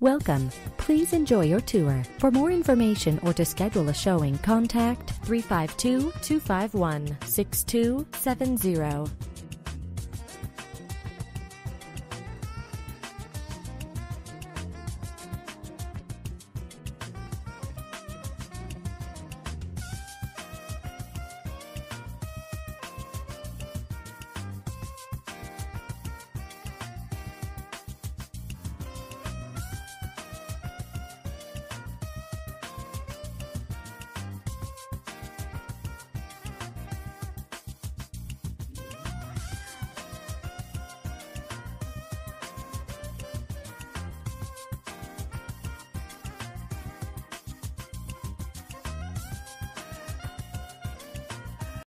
Welcome. Please enjoy your tour. For more information or to schedule a showing, contact 352-251-6270.